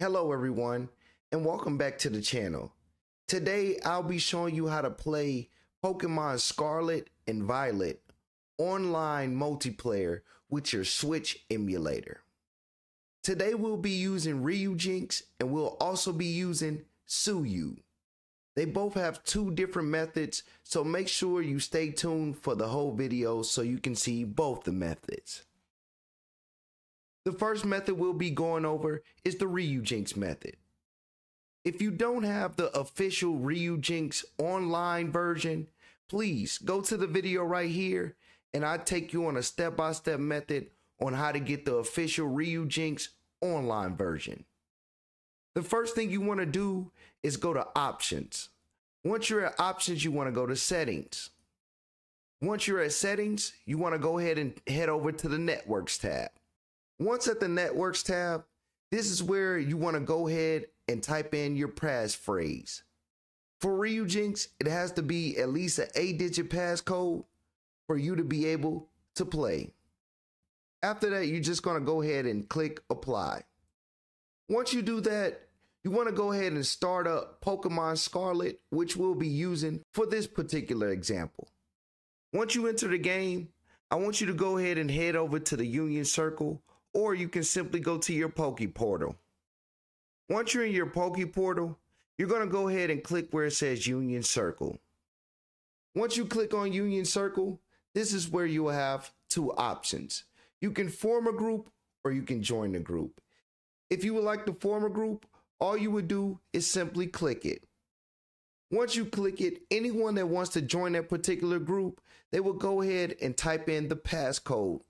Hello everyone, and welcome back to the channel. Today I'll be showing you how to play Pokemon Scarlet and Violet online multiplayer with your Switch emulator. Today we'll be using Ryujinx and we'll also be using Suyu. They both have two different methods, so make sure you stay tuned for the whole video so you can see both the methods. The first method we'll be going over is the Ryujinx method. If you don't have the official Ryujinx online version, please go to the video right here and I'll take you on a step-by-step method on how to get the official Ryujinx online version. The first thing you want to do is go to options. Once you're at options, you want to go to settings. Once you're at settings, you want to go ahead and head over to the networks tab. Once at the networks tab, this is where you want to go ahead and type in your passphrase. For Ryujinx, it has to be at least an 8-digit passcode for you to be able to play. After that, you're just going to go ahead and click apply. Once you do that, you want to go ahead and start up Pokemon Scarlet, which we'll be using for this particular example. Once you enter the game, I want you to go ahead and head over to the Union Circle, or you can simply go to your PokePortal. Once you're in your PokePortal, you're going to go ahead and click where it says Union Circle. Once you click on Union Circle, this is where you will have two options. You can form a group or you can join a group. If you would like to form a group, all you would do is simply click it. Once you click it, anyone that wants to join that particular group, they will go ahead and type in the passcode.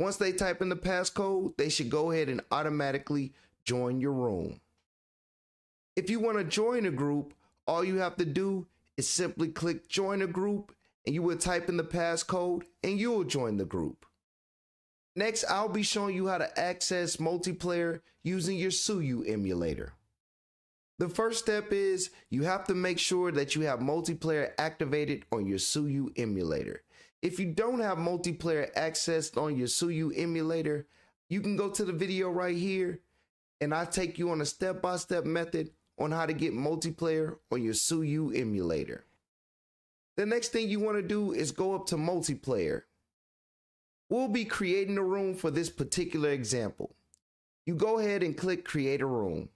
Once they type in the passcode, they should go ahead and automatically join your room. If you want to join a group, all you have to do is simply click join a group and you will type in the passcode and you'll join the group. Next, I'll be showing you how to access multiplayer using your Suyu emulator. The first step is you have to make sure that you have multiplayer activated on your Suyu emulator. If you don't have multiplayer accessed on your Suyu emulator, you can go to the video right here and I'll take you on a step-by-step method on how to get multiplayer on your Suyu emulator. The next thing you want to do is go up to multiplayer. We'll be creating a room for this particular example. You go ahead and click create a room.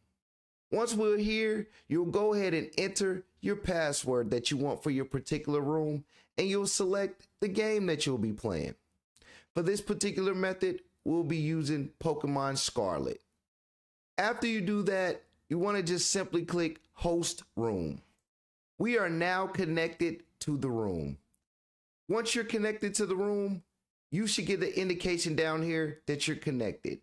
Once we're here, you'll go ahead and enter your password that you want for your particular room, and you'll select the game that you'll be playing. For this particular method, we'll be using Pokemon Scarlet. After you do that, you want to just simply click Host Room. We are now connected to the room. Once you're connected to the room, you should get the indication down here that you're connected.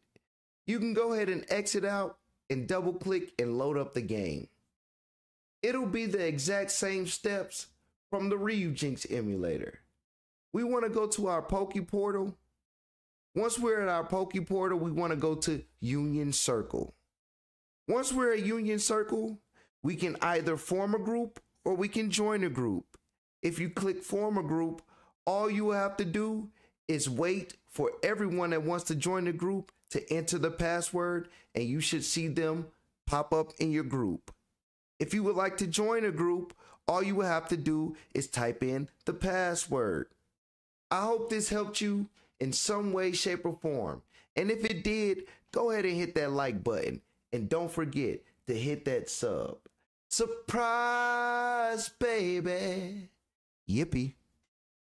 You can go ahead and exit out and double click and load up the game. It'll be the exact same steps from the Ryujinx emulator. We want to go to our PokePortal. Once we're at our PokePortal, we want to go to Union Circle. Once we're at Union Circle, we can either form a group or we can join a group. If you click form a group, all you will have to do is wait for everyone that wants to join the group to enter the password, and you should see them pop up in your group. If you would like to join a group, all you will have to do is type in the password. I hope this helped you in some way, shape, or form. And if it did, go ahead and hit that like button. And don't forget to hit that sub. Surprise, baby. Yippee.